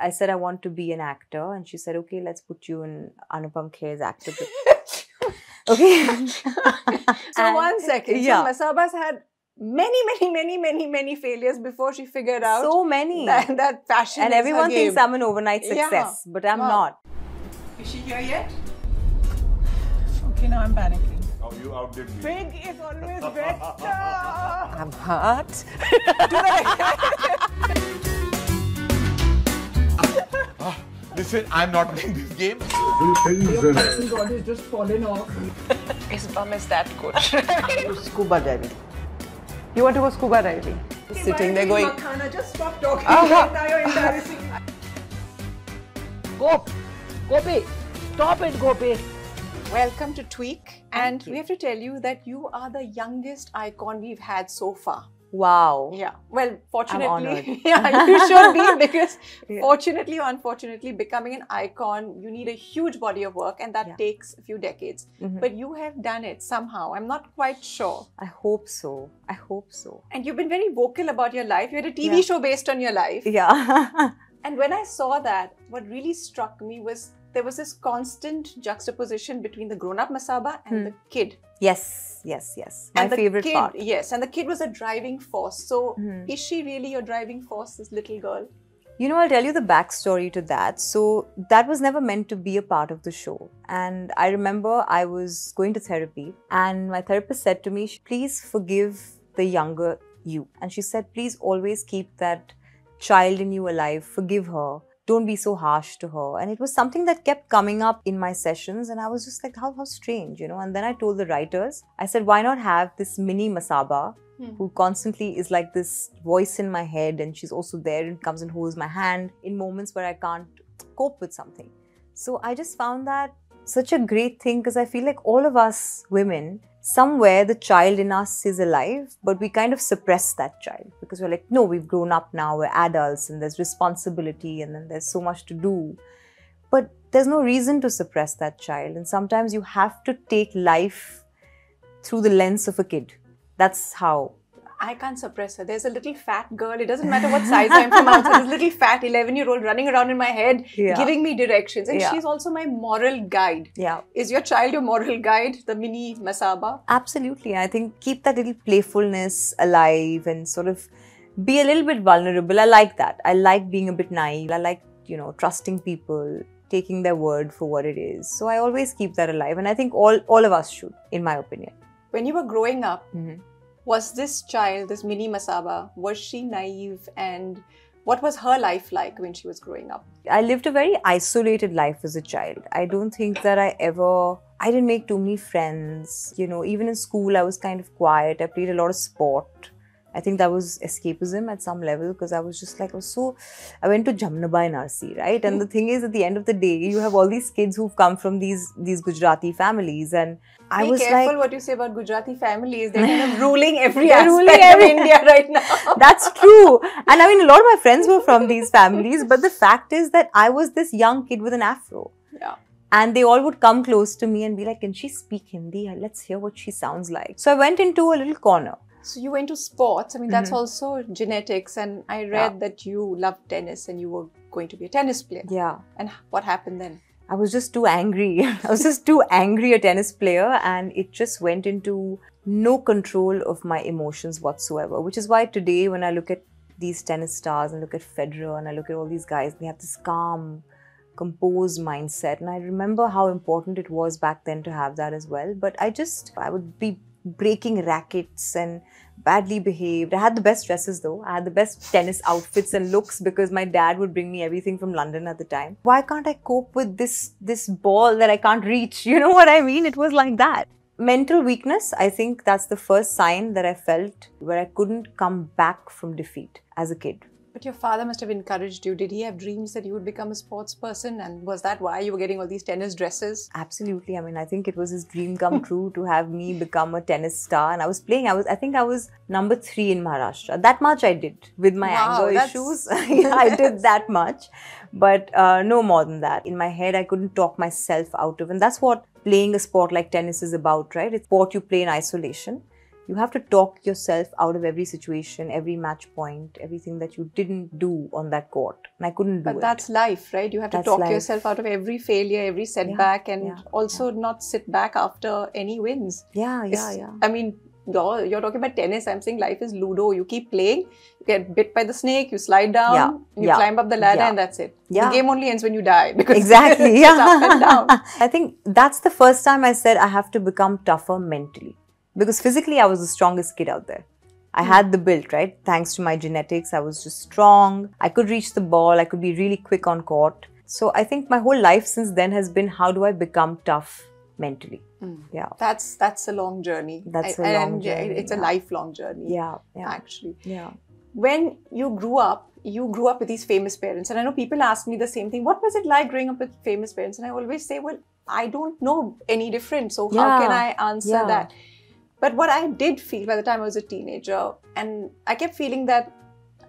I said, I want to be an actor. And she said, okay, let's put you in Anupam Kher's actor. Okay. So one second. Yeah. So Masaba's had many failures before she figured out. So many. That fashion and is everyone thinks I'm an overnight success. Yeah. But I'm not. Is she here yet? Okay, now I'm panicking. Oh, you outdid me. Big is always better. I'm hurt. Listen, I'm not playing this game. Your person god has just fallen off. His bum is that good. Scuba diving. You want to go scuba diving? Hey, sitting there going. Makhana, just stop talking. You're embarrassing. Gopi. Stop it, Gopi. Welcome to Tweak, and we have to tell you that you are the youngest icon we've had so far. Wow. Yeah. Well, fortunately, yeah, you should be, because fortunately or unfortunately, becoming an icon, you need a huge body of work, and that takes a few decades. But you have done it somehow. I'm not quite sure. I hope so. I hope so. And you've been very vocal about your life. You had a TV show based on your life. Yeah. And when I saw that, what really struck me was there was this constant juxtaposition between the grown-up Masaba and the kid. Yes. My favorite part. Yes, and the kid was a driving force. So is she really your driving force, this little girl? You know, I'll tell you the backstory to that. So that was never meant to be a part of the show. And I remember I was going to therapy and my therapist said to me, please forgive the younger you. And she said, please always keep that child in you alive, forgive her. Don't be so harsh to her. And it was something that kept coming up in my sessions. And I was just like, how strange, you know. And then I told the writers, I said, why not have this mini Masaba who constantly is like this voice in my head. And she's also there and comes and holds my hand in moments where I can't cope with something. So I just found that such a great thing, because I feel like all of us women, somewhere the child in us is alive, but we kind of suppress that child because we're like, no, we've grown up now, we're adults and there's responsibility and then there's so much to do. But there's no reason to suppress that child. And sometimes you have to take life through the lens of a kid. That's how. I can't suppress her. There's a little fat girl. It doesn't matter what size I am from outside. This little fat 11-year-old running around in my head, giving me directions. And she's also my moral guide. Yeah. Is your child your moral guide, the mini Masaba? Absolutely. I think keep that little playfulness alive and sort of be a little bit vulnerable. I like that. I like being a bit naive. I like, you know, trusting people, taking their word for what it is. So I always keep that alive. And I think all of us should, in my opinion. When you were growing up, was this child, this mini Masaba, was she naive, and what was her life like when she was growing up? I lived a very isolated life as a child. I don't think that I didn't make too many friends. You know, even in school, I was kind of quiet. I played a lot of sport. I think that was escapism at some level, because I was just like, I went to Jamnabai Narsi, right? And the thing is, at the end of the day, you have all these kids who've come from these Gujarati families, and I was like, be careful what you say about Gujarati families. They're kind of ruling every aspect of India right now. That's true. And I mean, a lot of my friends were from these families, but the fact is that I was this young kid with an afro. Yeah. And they all would come close to me and be like, can she speak Hindi? Let's hear what she sounds like. So I went into a little corner. So you went to sports. I mean, that's also genetics. And I read that you loved tennis and you were going to be a tennis player. Yeah. And what happened then? I was just too angry. I was just too angry a tennis player, and it just went into no control of my emotions whatsoever, which is why today when I look at these tennis stars and look at Federer and I look at all these guys, they have this calm, composed mindset. And I remember how important it was back then to have that as well. But I would be breaking rackets and badly behaved. I had the best dresses though. I had the best tennis outfits and looks, because my dad would bring me everything from London at the time. Why can't I cope with this ball that I can't reach? You know what I mean? It was like that. Mental weakness, I think that's the first sign that I felt, where I couldn't come back from defeat as a kid. But your father must have encouraged you. Did he have dreams that you would become a sports person? And was that why you were getting all these tennis dresses? Absolutely. I mean, I think it was his dream come true to have me become a tennis star. And I was playing. I think I was number 3 in Maharashtra. That much I did with my anger issues. Yeah, I did that much. But no more than that. In my head, I couldn't talk myself out of. And that's what playing a sport like tennis is about, right? It's a sport you play in isolation. You have to talk yourself out of every situation, every match point, everything that you didn't do on that court. And I couldn't do it. But that's life, right? You have to talk yourself out of every failure, every setback, and also not sit back after any wins. I mean, you're talking about tennis. I'm saying life is Ludo. You keep playing, you get bit by the snake, you slide down, you climb up the ladder, and that's it. The game only ends when you die. Because exactly. It's up and down. I think that's the first time I said I have to become tougher mentally. Because physically, I was the strongest kid out there. I had the build, right? Thanks to my genetics, I was just strong. I could reach the ball. I could be really quick on court. So I think my whole life since then has been, how do I become tough mentally? That's a long journey. That's a long journey. It's a lifelong journey. When you grew up with these famous parents. And I know people ask me the same thing. What was it like growing up with famous parents? And I always say, well, I don't know any different. So how can I answer that? But what I did feel by the time I was a teenager, and I kept feeling that,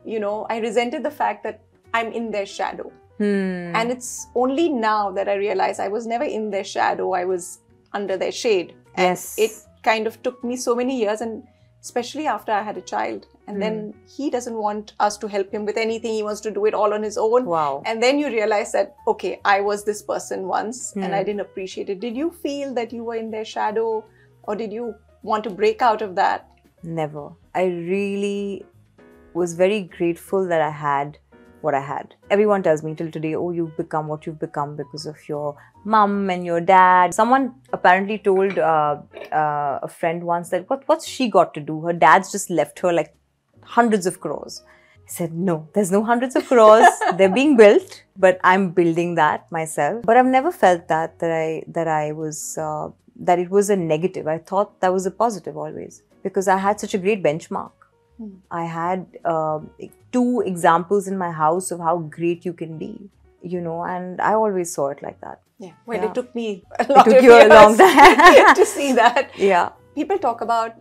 you know, I resented the fact that I'm in their shadow. And it's only now that I realize I was never in their shadow. I was under their shade. And it kind of took me so many years, and especially after I had a child. And then he doesn't want us to help him with anything. He wants to do it all on his own. And then you realize that, okay, I was this person once and I didn't appreciate it. Did you feel that you were in their shadow, or did you want to break out of that? Never. I really was very grateful that I had what I had. Everyone tells me till today, oh, you've become what you've become because of your mum and your dad. Someone apparently told a friend once that, what's she got to do? Her dad's just left her like hundreds of crores. I said, no, there's no hundreds of crores. They're being built, but I'm building that myself. But I've never felt that it was a negative. I thought that was a positive always, because I had such a great benchmark. I had two examples in my house of how great you can be, you know, and I always saw it like that. It took me a long time to see that. People talk about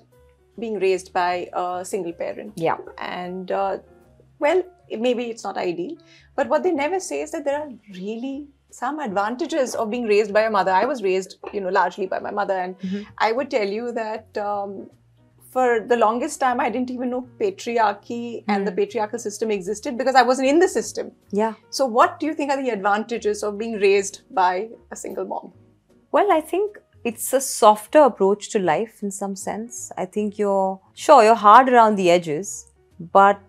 being raised by a single parent. And well, maybe it's not ideal, but what they never say is that there are really some advantages of being raised by a mother. I was raised, you know, largely by my mother, and I would tell you that for the longest time, I didn't even know patriarchy and the patriarchal system existed because I wasn't in the system. So what do you think are the advantages of being raised by a single mom? Well, I think it's a softer approach to life in some sense. I think you're hard around the edges, but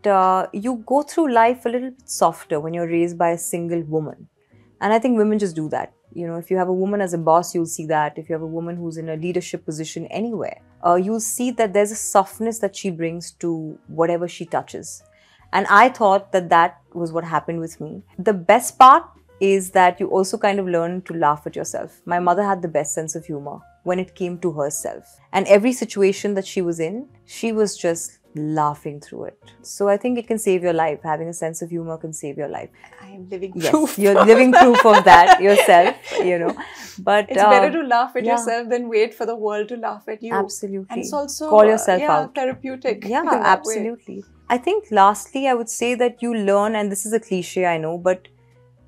you go through life a little bit softer when you're raised by a single woman. And I think women just do that. You know, if you have a woman as a boss, you'll see that. If you have a woman who's in a leadership position anywhere, you'll see that there's a softness that she brings to whatever she touches. And I thought that that was what happened with me. The best part is that you also kind of learn to laugh at yourself. My mother had the best sense of humor when it came to herself. And every situation that she was in, she was just laughing through it. So I think it can save your life. Having a sense of humor can save your life. I am living proof. You're living proof of that yourself, you know. But it's better to laugh at yourself than wait for the world to laugh at you. Absolutely. And it's also call yourself out. Therapeutic. Absolutely. I think lastly, I would say that you learn, and this is a cliche, I know, but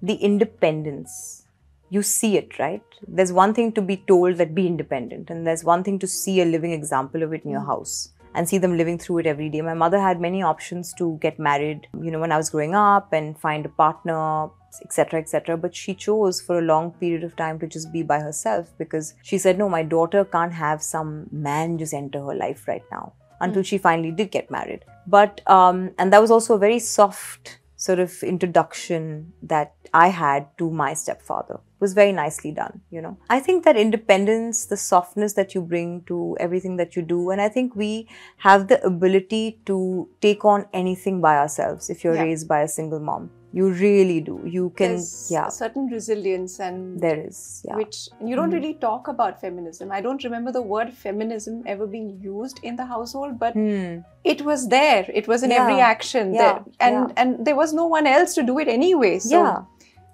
the independence. You see it, right? There's one thing to be told that be independent, and there's one thing to see a living example of it in your house and see them living through it every day. My mother had many options to get married, you know, when I was growing up and find a partner, etc., etc. But she chose for a long period of time to just be by herself because she said, no, my daughter can't have some man just enter her life right now, until she finally did get married. But, and that was also a very soft sort of introduction that I had to my stepfather. It was very nicely done, you know. I think that independence, the softness that you bring to everything that you do, and I think we have the ability to take on anything by ourselves if you're raised by a single mom. You really do. You can, There's a certain resilience, and there is, which you don't really talk about feminism. I don't remember the word feminism ever being used in the household, but it was there. It was in every action, and there was no one else to do it anyway. So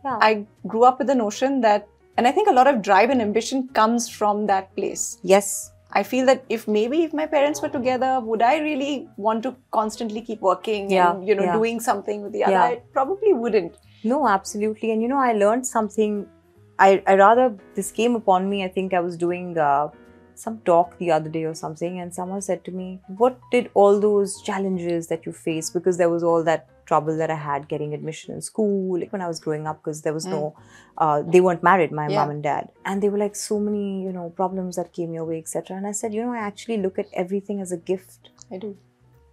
I grew up with the notion that, and I think a lot of drive and ambition comes from that place. I feel that if my parents were together, would I really want to constantly keep working and, you know, doing something with the other? I probably wouldn't. No, absolutely. And, you know, I learned something. I rather, this came upon me, I think I was doing some talk the other day or something, and someone said to me, what did all those challenges that you faced, because there was all that trouble that I had getting admission in school, like when I was growing up, because there was no, they weren't married, my mom and dad. And they were like, so many, you know, problems that came your way, etc. And I said, you know, I actually look at everything as a gift. I do.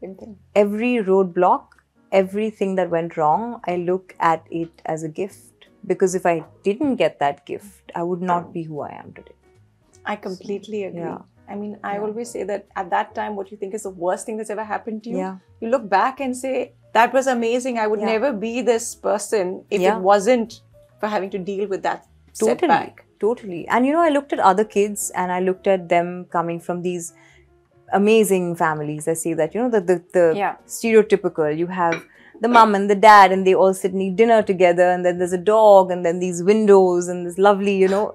Same thing. Every roadblock, everything that went wrong, I look at it as a gift. Because if I didn't get that gift, I would not be who I am today. I completely agree. Yeah. I mean, I always say that at that time, what you think is the worst thing that's ever happened to you, you look back and say, that was amazing. I would never be this person if it wasn't for having to deal with that setback. Totally. And you know, I looked at other kids and I looked at them coming from these amazing families. I see that, you know, the stereotypical, you have the mum and the dad and they all sit and eat dinner together, and then there's a dog, and then these windows and this lovely, you know,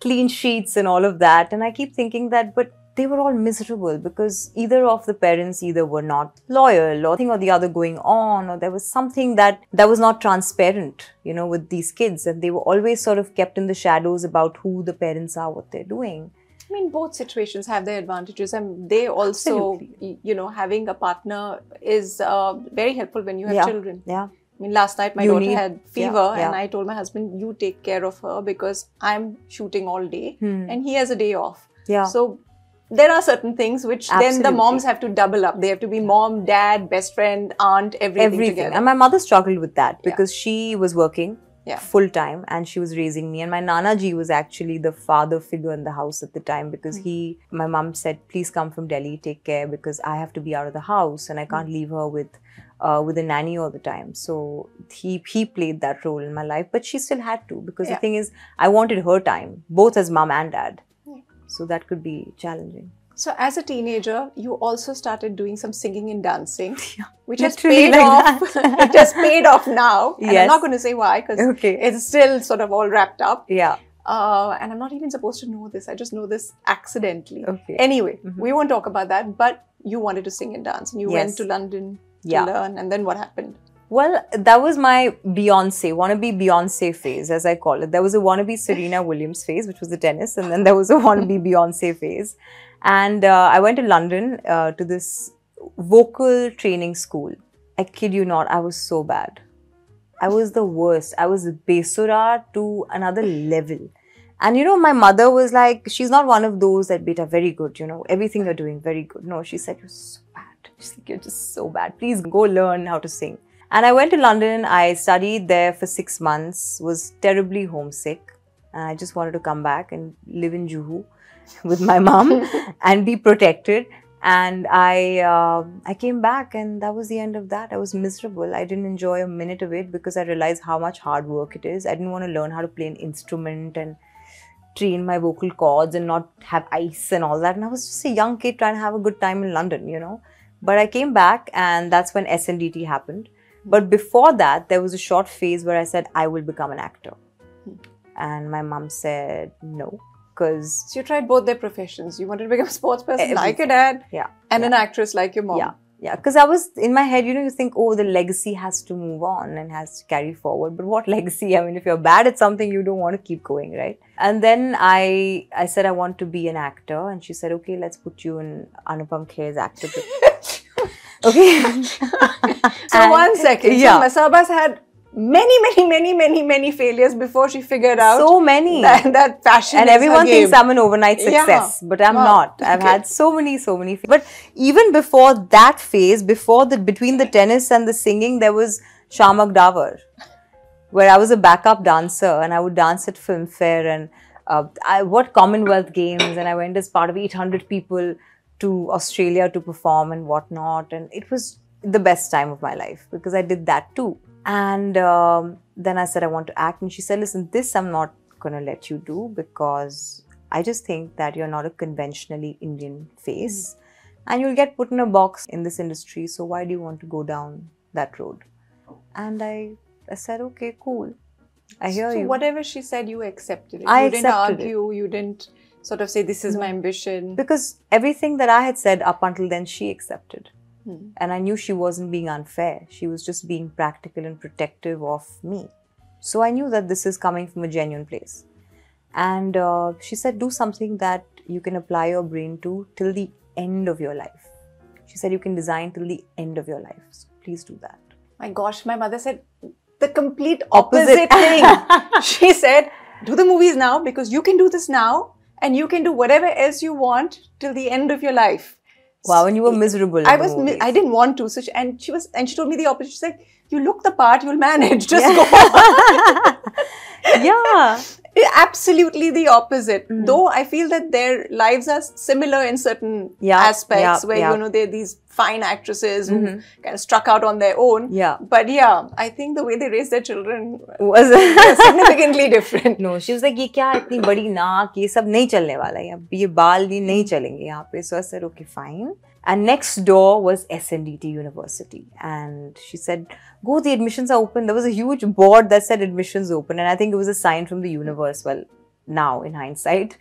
clean sheets and all of that. And I keep thinking that, but they were all miserable because either of the parents either were not loyal or thing or the other going on, or there was something that was not transparent, you know, with these kids, and they were always sort of kept in the shadows about who the parents are, what they're doing. I mean, both situations have their advantages, and they also, you know, having a partner is very helpful when you have children. Yeah. I mean, last night my daughter had fever and I told my husband, you take care of her because I'm shooting all day and he has a day off. Yeah. So there are certain things which then the moms have to double up. They have to be mom, dad, best friend, aunt, everything together. And my mother struggled with that because she was working full time and she was raising me. And my Nanaji was actually the father figure in the house at the time because my mom said, please come from Delhi, take care because I have to be out of the house and I can't leave her with a nanny all the time. So he played that role in my life, but she still had to because the thing is, I wanted her time, both as mom and dad. So that could be challenging. So as a teenager, you also started doing some singing and dancing, which has paid off. It has paid off now. And I'm not going to say why because it's still sort of all wrapped up. Yeah. And I'm not even supposed to know this. I just know this accidentally. Okay. Anyway, we won't talk about that. But you wanted to sing and dance, and you went to London to learn. And then what happened? Well, that was my wannabe Beyonce phase, as I call it. There was a wannabe Serena Williams phase, which was the tennis. And then there was a wannabe Beyonce phase. And I went to London to this vocal training school. I kid you not, I was so bad. I was the worst. I was besura to another level. And you know, my mother was like, she's not one of those that, beta, very good, you know, everything you're doing, very good. No, she said, you're so bad. She's like, you're just so bad. Please go learn how to sing. And I went to London, I studied there for 6 months, was terribly homesick. And I just wanted to come back and live in Juhu with my mom and be protected. And I came back and that was the end of that. I was miserable. I didn't enjoy a minute of it because I realized how much hard work it is. I didn't want to learn how to play an instrument and train my vocal cords and not have ice and all that. And I was just a young kid trying to have a good time in London, you know. But I came back and that's when SNDT happened. But before that, there was a short phase where I said, I will become an actor. And my mom said, no, because... So you tried both their professions. You wanted to become a sports person like your dad and an actress like your mom. Yeah, because I was, in my head, you know, you think, oh, the legacy has to move on and has to carry forward. But what legacy? I mean, if you're bad at something, you don't want to keep going, right? And then I said, I want to be an actor. And she said, okay, let's put you in Anupam Kher's actor. Okay. So 1 second. Yeah. So Masaba's had many failures before she figured out. So many. That fashion and everyone thinks I'm an overnight success. Yeah. But I'm not. I've had so many. But even before that phase, between the tennis and the singing, there was Shamak Dawar, where I was a backup dancer and I would dance at film fair and what Commonwealth Games, and I went as part of 800 people to Australia to perform and whatnot, and it was the best time of my life because I did that too. And then I said I want to act, and she said, listen, this I'm not gonna let you do because I just think that you're not a conventionally Indian face and you'll get put in a box in this industry, so why do you want to go down that road? And I said, okay, cool, I hear you. So whatever she said, you accepted it. You didn't argue, you didn't sort of say, this is my ambition. Because everything that I had said up until then, she accepted. And I knew she wasn't being unfair. She was just being practical and protective of me. So I knew that this is coming from a genuine place. And she said, do something that you can apply your brain to till the end of your life. She said you can design till the end of your life. So please do that. My gosh, my mother said the complete opposite thing. She said, do the movies now because you can do this now and you can do whatever else you want till the end of your life. Wow, and you were miserable. I didn't want to. So she, and she told me the opposite. She said, you look the part, you'll manage. Just go. Yeah. Absolutely the opposite. Mm. Though I feel that their lives are similar in certain aspects where, you know, they're these fine actresses who kind of struck out on their own. Yeah. But yeah, I think the way they raised their children was significantly different. No, she was like, ye kya itni badi naak, ye sab nahi chalne wala hai. Ye baal nahi chalenge yahan pe. So I said, okay, fine. And next door was SNDT University. And she said, go, the admissions are open. There was a huge board that said admissions open. And I think it was a sign from the universe. Well, now in hindsight.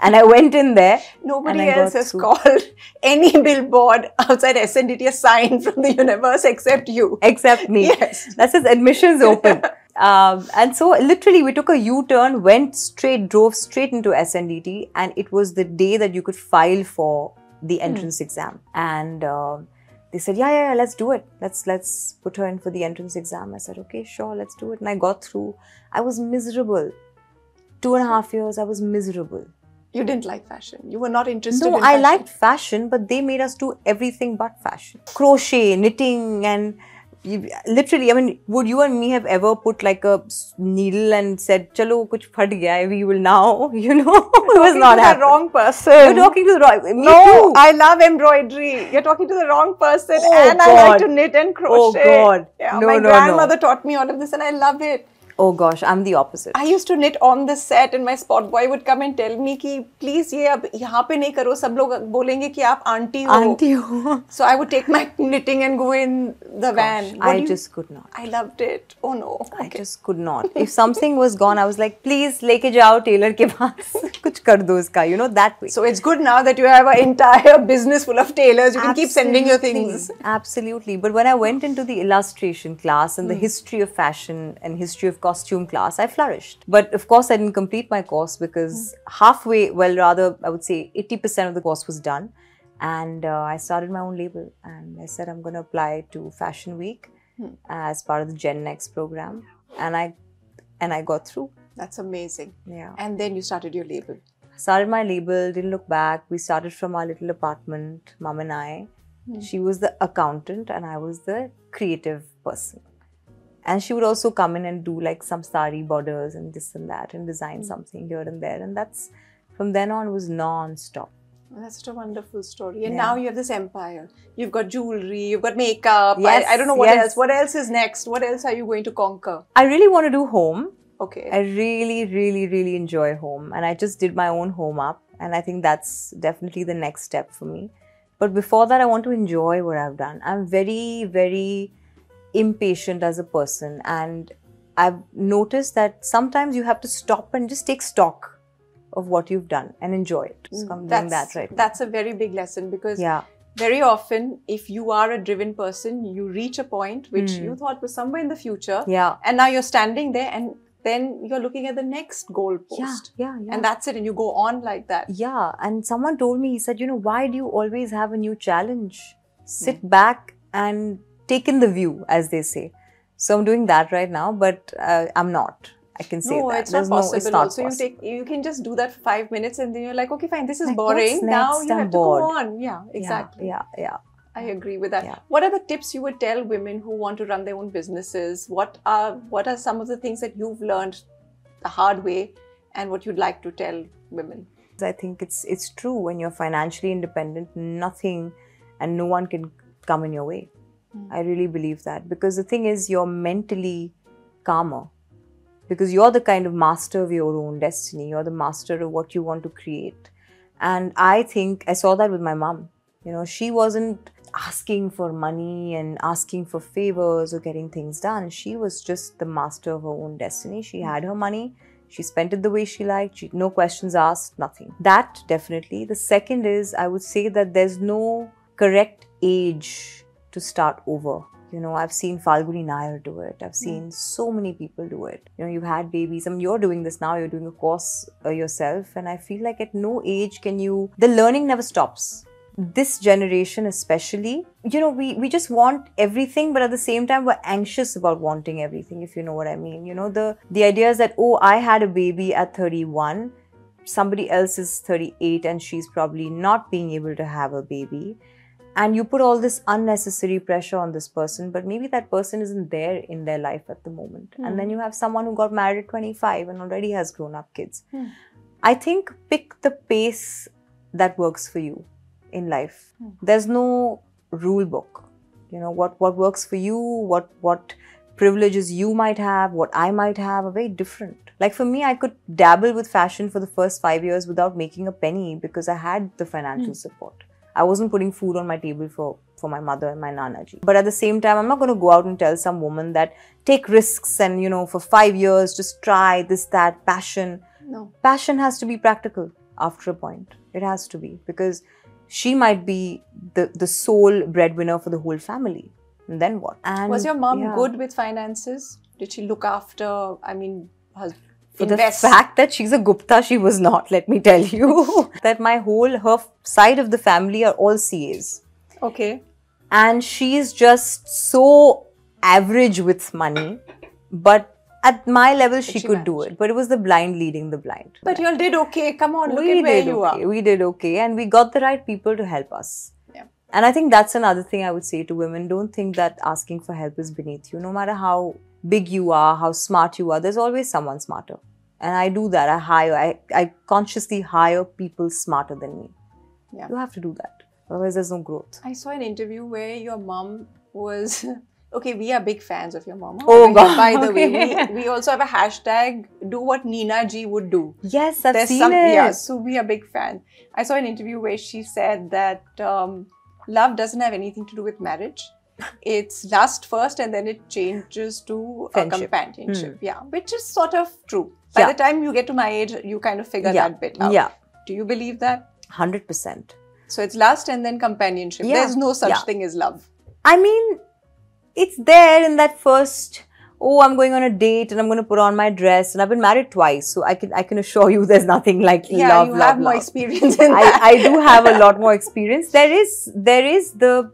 And I went in there. Nobody else has called any billboard outside SNDT a sign from the universe except you. Except me. Yes. That says admissions open. And so literally we took a U-turn, went straight, drove straight into SNDT. And it was the day that you could file for the entrance exam, and they said, yeah, let's do it. Let's put her in for the entrance exam. I said, okay, sure, let's do it. And I got through. I was miserable. 2.5 years, I was miserable. You didn't like fashion. You were not interested in fashion. No, I liked fashion, but they made us do everything but fashion. Crochet, knitting, and literally, I mean, would you and me have ever put like a needle and said, chalo, kuch phat gaya, we will now, you know? It was not happening. You're talking to the wrong person. You're talking to the wrong person. No, I love embroidery. You're talking to the wrong person. Oh, and God. I like to knit and crochet. Oh, God. Yeah, no, my grandmother taught me all of this and I love it. Oh gosh, I'm the opposite. I used to knit on the set and my spot boy would come and tell me, ki, please, ye ab yahan pe nahi karo, sab log bolenge ki aap auntie ho. Auntie ho. So I would take my knitting and go in the van. I just could not. I loved it. Oh no. I just could not. If something was gone, I was like, please, leke jao tailor ke paas. Kuch kar do iska, you know, that way. So it's good now that you have an entire business full of tailors. You can keep sending your things. Absolutely. But when I went into the illustration class and the history of fashion and history of costume class, I flourished. But of course, I didn't complete my course because halfway, well, rather, I would say 80% of the course was done. And I started my own label. And I said, I'm going to apply to Fashion Week as part of the Gen Next program. And I got through. That's amazing. Yeah. And then you started your label. Started my label, didn't look back. We started from our little apartment, Mom and I. She was the accountant and I was the creative person. And she would also come in and do like some sari borders and this and that and design something here and there. And that's, from then on, was non-stop. Well, that's such a wonderful story. And now you have this empire. You've got jewelry, you've got makeup. Yes, I don't know what else. What else is next? What else are you going to conquer? I really want to do home. Okay. I really, really, really enjoy home. And I just did my own home up. And I think that's definitely the next step for me. But before that, I want to enjoy what I've done. I'm very, very impatient as a person, and I've noticed that sometimes you have to stop and just take stock of what you've done and enjoy it. So I'm doing that right now. That's a very big lesson because very often if you are a driven person, you reach a point which you thought was somewhere in the future and now you're standing there and then you're looking at the next goalpost. And that's it, and you go on like that. Yeah, and someone told me, he said, you know, why do you always have a new challenge? Sit back and taken the view, as they say. So I'm doing that right now, but I'm not. I can say that. It's not possible. You can just do that for 5 minutes and then you're like, okay, fine, this is boring. Now you have to go on. Yeah, exactly. Yeah. I agree with that. Yeah. What are the tips you would tell women who want to run their own businesses? What are some of the things that you've learned the hard way and what you'd like to tell women? I think it's true. When you're financially independent, nothing and no one can come in your way. I really believe that, because the thing is, you're mentally calmer because you're the kind of master of your own destiny. You're the master of what you want to create. And I think I saw that with my mom. You know, she wasn't asking for money and asking for favors or getting things done. She was just the master of her own destiny. She had her money. She spent it the way she liked. No questions asked, nothing. That definitely. The second is, I would say that there's no correct age to start over. You know, I've seen Falguni Nayar do it. I've seen so many people do it. You know, you've had babies. I mean, you're doing this now. You're doing a course yourself. And I feel like at no age can you... The learning never stops. This generation especially, you know, we just want everything, but at the same time, we're anxious about wanting everything, if you know what I mean. You know, the idea is that, oh, I had a baby at 31. Somebody else is 38 and she's probably not being able to have a baby. And you put all this unnecessary pressure on this person, but maybe that person isn't there in their life at the moment. Mm. And then you have someone who got married at 25 and already has grown-up kids. Mm. I think pick the pace that works for you in life. Mm. There's no rule book. You know, what works for you, what privileges you might have, what I might have are very different. Like for me, I could dabble with fashion for the first 5 years without making a penny because I had the financial support. I wasn't putting food on my table for my mother and my nanaji. But at the same time, I'm not going to go out and tell some woman that take risks and, you know, for 5 years, just try this, that, passion. No. Passion has to be practical after a point. It has to be, because she might be the sole breadwinner for the whole family. And then what? And was your mom good with finances? Did she look after, I mean, husband? For the fact that she's a Gupta, she was not, let me tell you. That my whole, her side of the family are all CAs. Okay. And she's just so average with money. But at my level, she could do it. But it was the blind leading the blind. But you all did okay. Come on, look at where you are. We did okay. And we got the right people to help us. Yeah. And I think that's another thing I would say to women. Don't think that asking for help is beneath you. No matter how big you are, how smart you are, there's always someone smarter. And I do that. I consciously hire people smarter than me. Yeah. You have to do that. Otherwise, there's no growth. I saw an interview where your mom was... Okay, we are big fans of your mom. Oh, God. By the way, we also have a hashtag, do what Nina Ji would do. Yes, I've seen it. Yeah, so we are big fans. I saw an interview where she said that love doesn't have anything to do with marriage. It's lust first and then it changes to friendship. A companionship. Mm. Yeah, which is sort of true. By the time you get to my age, you kind of figure that bit out. Yeah. Do you believe that? 100%. So it's lust and then companionship. Yeah. There's no such thing as love. I mean, it's there in that first, oh, I'm going on a date and I'm going to put on my dress. And I've been married twice. So I can assure you there's nothing like love. You have more experience in that. I do have a lot more experience. There is the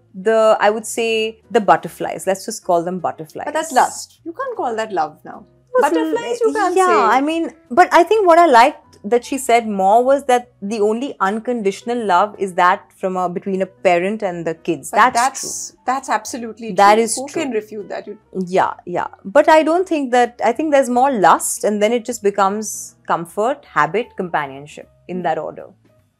I would say, the butterflies. Let's just call them butterflies. But that's lust. You can't call that love now. Butterflies you can't say. Yeah, I mean, but I think what I liked that she said more was that the only unconditional love is that from between a parent and the kids. That's true. That's absolutely true. Who can refute that? Yeah. But I don't think that, I think there's more lust and then it just becomes comfort, habit, companionship in that order.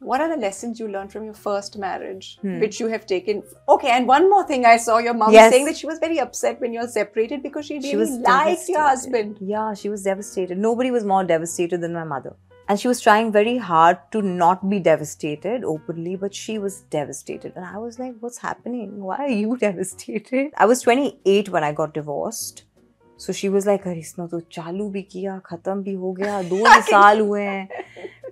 What are the lessons you learned from your first marriage, which you have taken? Okay, and one more thing I saw your mom saying that she was very upset when you were separated because she really liked your husband. Yeah, she was devastated. Nobody was more devastated than my mother. And she was trying very hard to not be devastated openly, but she was devastated. And I was like, what's happening? Why are you devastated? I was 28 when I got divorced. So she was like, इसने तो चालू भी किया, खत्म भी हो गया, 2 साल हुए हैं,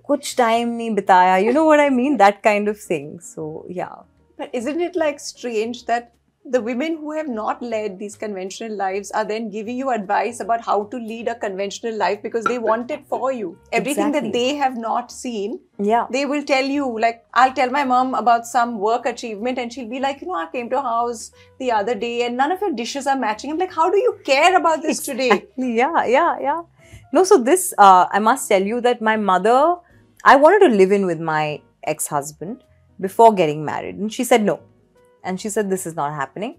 कुछ time नहीं बिताया. You know what I mean? That kind of thing. So yeah. But isn't it like strange that the women who have not led these conventional lives are then giving you advice about how to lead a conventional life because they want it for you. Everything that they have not seen, they will tell you. Like, I'll tell my mom about some work achievement and she'll be like, you know, I came to a house the other day and none of your dishes are matching. I'm like, how do you care about this today? Yeah. No, so this, I must tell you that my mother, I wanted to live in with my ex-husband before getting married. And she said no. And she said, this is not happening.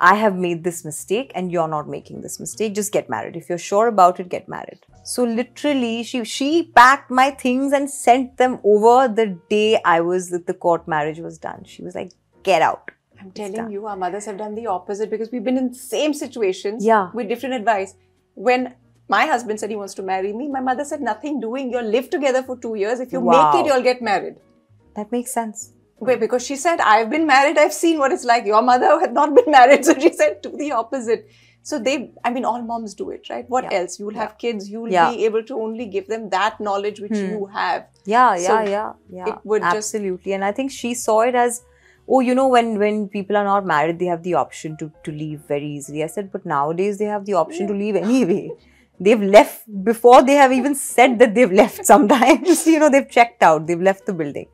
I have made this mistake and you're not making this mistake. Just get married. If you're sure about it, get married. So literally, she packed my things and sent them over the day the court marriage was done. She was like, get out. I'm telling you, our mothers have done the opposite because we've been in the same situations with different advice. When my husband said he wants to marry me, my mother said, nothing doing. You'll live together for 2 years. If you make it, you'll get married. That makes sense. Wait, because she said, I've been married, I've seen what it's like. Your mother had not been married, so she said, do the opposite. So they, I mean, all moms do it, right? What else? You'll have kids, you'll be able to only give them that knowledge which you have. Yeah, so it would absolutely. And I think she saw it as, oh, you know, when people are not married, they have the option to leave very easily. I said, but nowadays they have the option to leave anyway. They've left before they have even said that they've left sometimes. You know, they've checked out, they've left the building.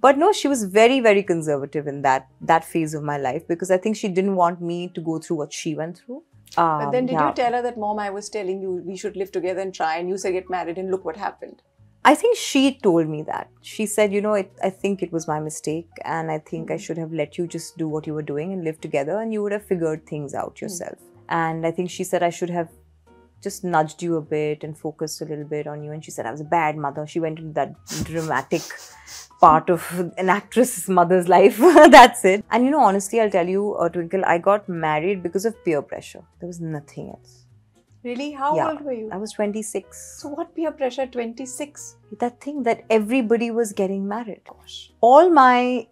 But no, she was very, very conservative in that phase of my life, because I think she didn't want me to go through what she went through. But then did you tell her that, Mom, I was telling you we should live together and try, and you said get married and look what happened? I think she told me that. She said, you know, I think it was my mistake, and I think I should have let you just do what you were doing and live together, and you would have figured things out yourself. And I think she said I should have just nudged you a bit and focused a little bit on you. And she said I was a bad mother. She went into that dramatic part of an actress's mother's life. That's it. And you know, honestly, I'll tell you, Twinkle, I got married because of peer pressure. There was nothing else. Really? How old were you? I was 26. So what peer pressure at 26? That thing that everybody was getting married. Gosh. All my,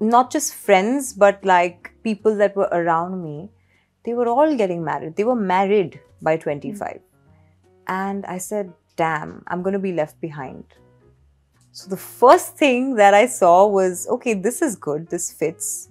not just friends, but like people that were around me, they were all getting married. They were married by 25. And I said, damn, I'm going to be left behind. So the first thing that I saw was, okay, this is good. This fits.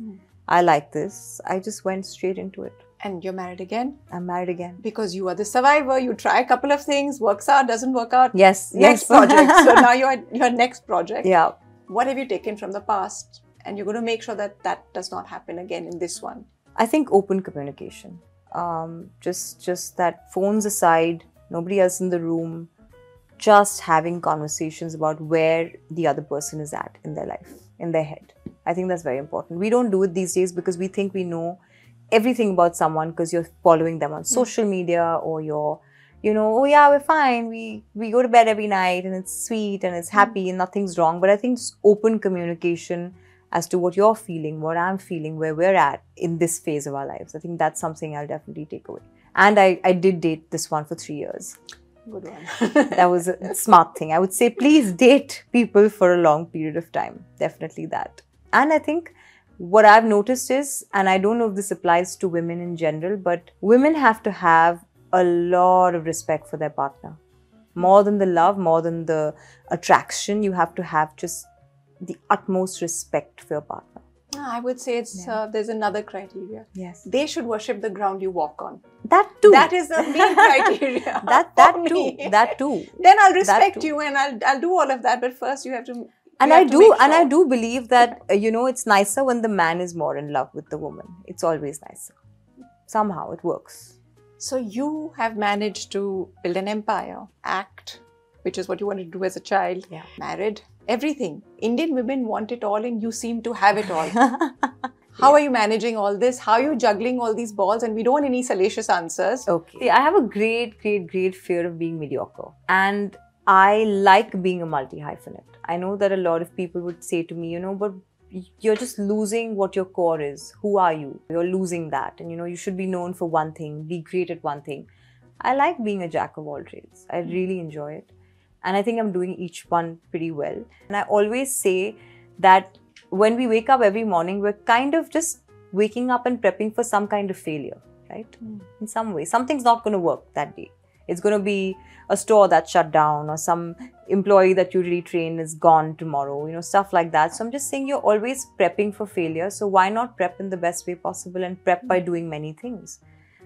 I like this. I just went straight into it. And you're married again? I'm married again. Because you are the survivor. You try a couple of things. Works out, doesn't work out. Yes. Next project. So now your next project. Yeah. What have you taken from the past? And you're going to make sure that that does not happen again in this one. I think open communication. Just that, phones aside, nobody else in the room, just having conversations about where the other person is at in their life, in their head. I think that's very important. We don't do it these days because we think we know everything about someone because you're following them on social media, or you're, you know, oh yeah, we're fine. We go to bed every night and it's sweet and it's happy and nothing's wrong. But I think just open communication as to what you're feeling, what I'm feeling, where we're at in this phase of our lives. I think that's something I'll definitely take away. And I did date this one for 3 years. Good one. That was a smart thing. I would say, please date people for a long period of time. Definitely that. And I think what I've noticed is, and I don't know if this applies to women in general, but women have to have a lot of respect for their partner. More than the love, more than the attraction, you have to have just the utmost respect for your partner. I would say it's there's another criteria. Yes. They should worship the ground you walk on. That too. That is the main criteria. That too. Then I'll respect you and I'll do all of that. But first you have to. And I do believe that, you know, it's nicer when the man is more in love with the woman. It's always nicer. Somehow it works. So you have managed to build an empire, act, which is what you wanted to do as a child, married. Everything. Indian women want it all and you seem to have it all. How are you managing all this? How are you juggling all these balls? And we don't want any salacious answers. Okay. I have a great fear of being mediocre. And I like being a multi-hyphenate. I know that a lot of people would say to me, you know, but you're just losing what your core is. Who are you? You're losing that. And you know, you should be known for one thing, be great at one thing. I like being a jack of all trades. I really enjoy it. And I think I'm doing each one pretty well. And I always say that when we wake up every morning, we're kind of just waking up and prepping for some kind of failure, right? In some way, something's not going to work that day. It's going to be a store that's shut down, or some employee that you really train is gone tomorrow, you know, stuff like that. So I'm just saying you're always prepping for failure. So why not prep in the best way possible and prep by doing many things?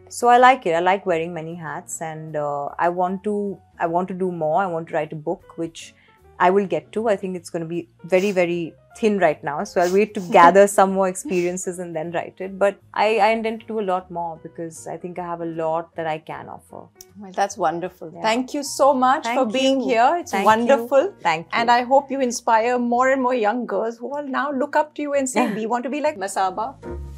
So I like it. I like wearing many hats, and I want to do more. I want to write a book, which I will get to. I think it's going to be very, very thin right now. So I'll wait to gather some more experiences and then write it. But I intend to do a lot more because I think I have a lot that I can offer. Well, that's wonderful. Yeah. Thank you so much for being here. It's wonderful. Thank you. And I hope you inspire more and more young girls who will now look up to you and say, we want to be like Masaba.